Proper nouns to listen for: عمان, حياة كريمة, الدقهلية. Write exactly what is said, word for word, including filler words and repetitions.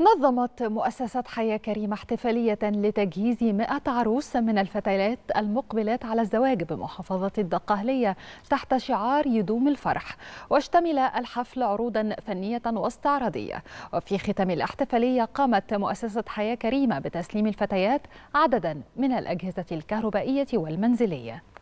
نظمت مؤسسة حياة كريمة احتفالية لتجهيز مئة عروس من الفتيات المقبلات على الزواج بمحافظة الدقهلية تحت شعار يدوم الفرح، واشتمل الحفل عروضا فنية واستعراضية. وفي ختام الاحتفالية قامت مؤسسة حياة كريمة بتسليم الفتيات عددا من الأجهزة الكهربائية والمنزلية.